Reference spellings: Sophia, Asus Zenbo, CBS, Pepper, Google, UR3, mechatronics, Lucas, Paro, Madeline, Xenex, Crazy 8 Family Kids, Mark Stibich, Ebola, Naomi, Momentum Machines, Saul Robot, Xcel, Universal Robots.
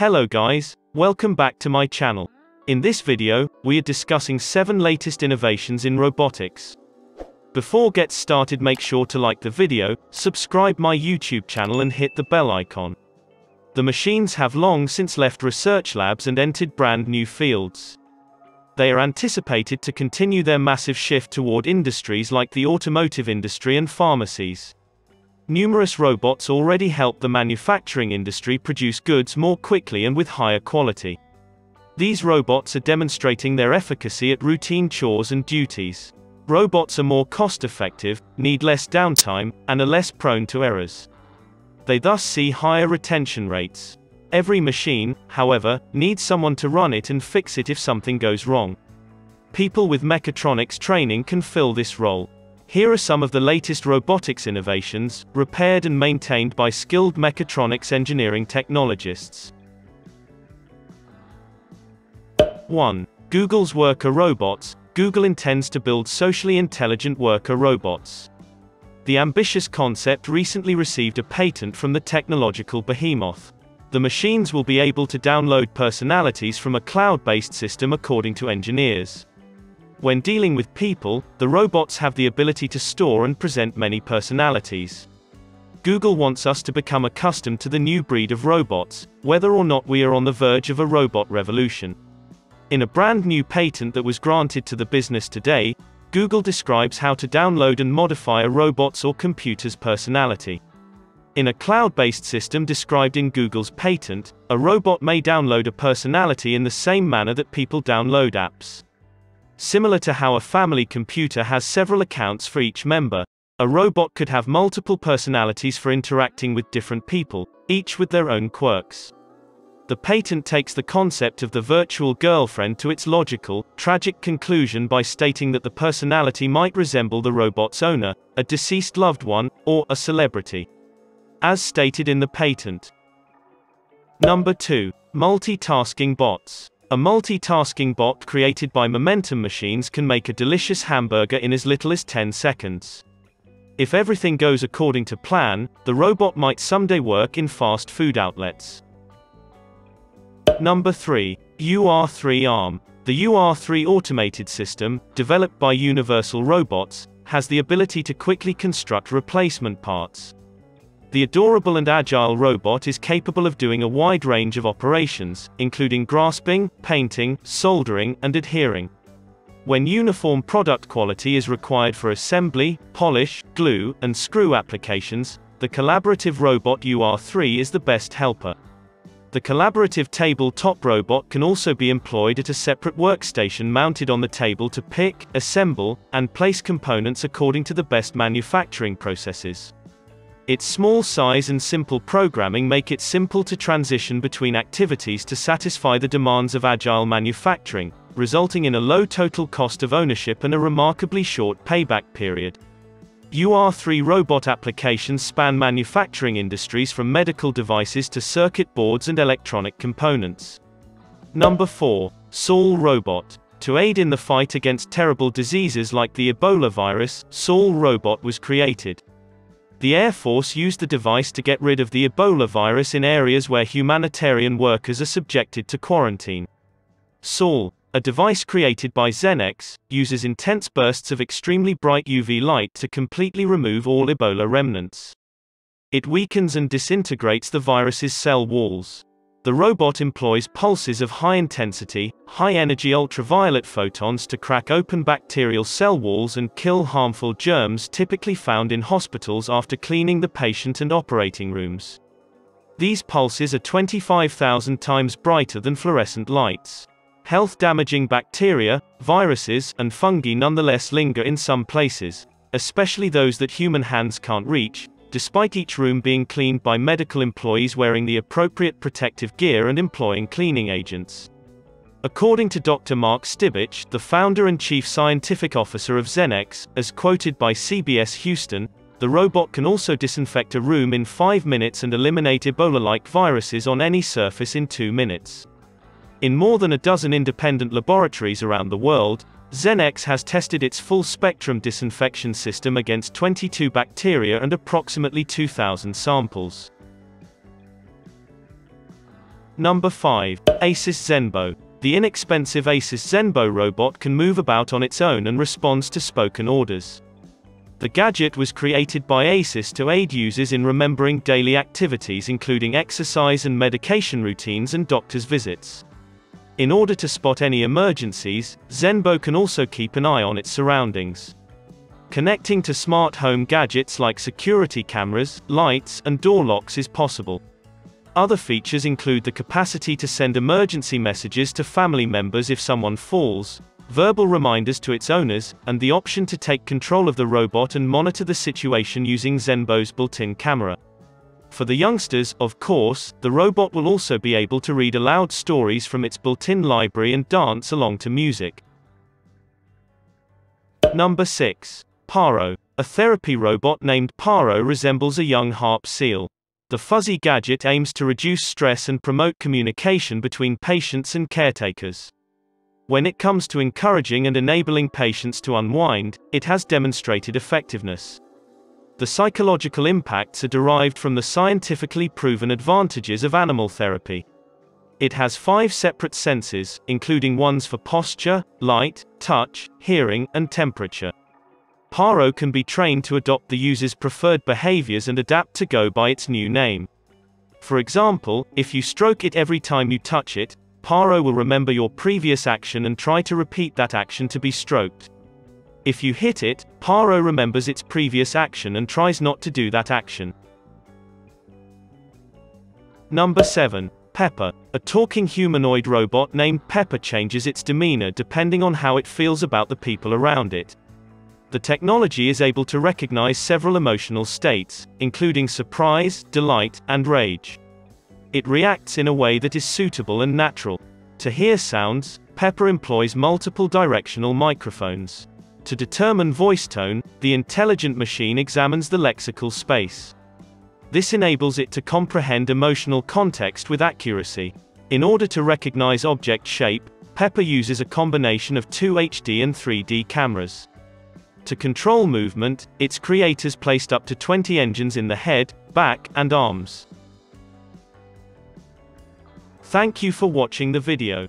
Hello guys, welcome back to my channel. In this video, we are discussing 7 latest innovations in robotics. Before get started, make sure to like the video, subscribe my YouTube channel and hit the bell icon. The machines have long since left research labs and entered brand new fields. They are anticipated to continue their massive shift toward industries like the automotive industry and pharmacies. Numerous robots already help the manufacturing industry produce goods more quickly and with higher quality. These robots are demonstrating their efficacy at routine chores and duties. Robots are more cost-effective, need less downtime, and are less prone to errors. They thus see higher retention rates. Every machine, however, needs someone to run it and fix it if something goes wrong. People with mechatronics training can fill this role. Here are some of the latest robotics innovations, repaired and maintained by skilled mechatronics engineering technologists. 1. Google's worker robots. Google intends to build socially intelligent worker robots. The ambitious concept recently received a patent from the technological behemoth. The machines will be able to download personalities from a cloud-based system, according to engineers. When dealing with people, the robots have the ability to store and present many personalities. Google wants us to become accustomed to the new breed of robots, whether or not we are on the verge of a robot revolution. In a brand new patent that was granted to the business today, Google describes how to download and modify a robot's or computer's personality. In a cloud-based system described in Google's patent, a robot may download a personality in the same manner that people download apps. Similar to how a family computer has several accounts for each member, a robot could have multiple personalities for interacting with different people, each with their own quirks. The patent takes the concept of the virtual girlfriend to its logical, tragic conclusion by stating that the personality might resemble the robot's owner, a deceased loved one, or a celebrity, as stated in the patent. Number 2. Multitasking bots. A multitasking bot created by Momentum Machines can make a delicious hamburger in as little as 10 seconds. If everything goes according to plan, the robot might someday work in fast food outlets. Number 3. UR3 arm. The UR3 automated system, developed by Universal Robots, has the ability to quickly construct replacement parts. The adorable and agile robot is capable of doing a wide range of operations, including grasping, painting, soldering, and adhering. When uniform product quality is required for assembly, polish, glue, and screw applications, the collaborative robot UR3 is the best helper. The collaborative table-top robot can also be employed at a separate workstation mounted on the table to pick, assemble, and place components according to the best manufacturing processes. Its small size and simple programming make it simple to transition between activities to satisfy the demands of agile manufacturing, resulting in a low total cost of ownership and a remarkably short payback period. UR3 robot applications span manufacturing industries from medical devices to circuit boards and electronic components. Number 4. Saul Robot. To aid in the fight against terrible diseases like the Ebola virus, Saul Robot was created. The Air Force used the device to get rid of the Ebola virus in areas where humanitarian workers are subjected to quarantine. Saul, a device created by Xenex, uses intense bursts of extremely bright UV light to completely remove all Ebola remnants. It weakens and disintegrates the virus's cell walls. The robot employs pulses of high-intensity, high-energy ultraviolet photons to crack open bacterial cell walls and kill harmful germs typically found in hospitals after cleaning the patient and operating rooms. These pulses are 25,000 times brighter than fluorescent lights. Health-damaging bacteria, viruses, and fungi nonetheless linger in some places, especially those that human hands can't reach, despite each room being cleaned by medical employees wearing the appropriate protective gear and employing cleaning agents. According to Dr. Mark Stibich, the founder and chief scientific officer of Xenex, as quoted by CBS Houston, the robot can also disinfect a room in 5 minutes and eliminate Ebola-like viruses on any surface in 2 minutes. In more than a dozen independent laboratories around the world, Xenex has tested its full-spectrum disinfection system against 22 bacteria and approximately 2,000 samples. Number 5. Asus Zenbo. The inexpensive Asus Zenbo robot can move about on its own and responds to spoken orders. The gadget was created by Asus to aid users in remembering daily activities including exercise and medication routines and doctor's visits. In order to spot any emergencies, Zenbo can also keep an eye on its surroundings. Connecting to smart home gadgets like security cameras, lights, and door locks is possible. Other features include the capacity to send emergency messages to family members if someone falls, verbal reminders to its owners, and the option to take control of the robot and monitor the situation using Zenbo's built-in camera. For the youngsters, of course, the robot will also be able to read aloud stories from its built-in library and dance along to music. Number 6. Paro. A therapy robot named Paro resembles a young harp seal. The fuzzy gadget aims to reduce stress and promote communication between patients and caretakers. When it comes to encouraging and enabling patients to unwind, it has demonstrated effectiveness. The psychological impacts are derived from the scientifically proven advantages of animal therapy. It has 5 separate senses, including ones for posture, light, touch, hearing, and temperature. Paro can be trained to adopt the user's preferred behaviors and adapt to go by its new name. For example, if you stroke it every time you touch it, Paro will remember your previous action and try to repeat that action to be stroked. If you hit it, Paro remembers its previous action and tries not to do that action. Number 7. Pepper. A talking humanoid robot named Pepper changes its demeanor depending on how it feels about the people around it. The technology is able to recognize several emotional states, including surprise, delight, and rage. It reacts in a way that is suitable and natural. To hear sounds, Pepper employs multiple directional microphones. To determine voice tone, the intelligent machine examines the lexical space. This enables it to comprehend emotional context with accuracy. In order to recognize object shape, Pepper uses a combination of 2 HD and 3D cameras. To control movement, its creators placed up to 20 engines in the head, back, and arms. Thank you for watching the video.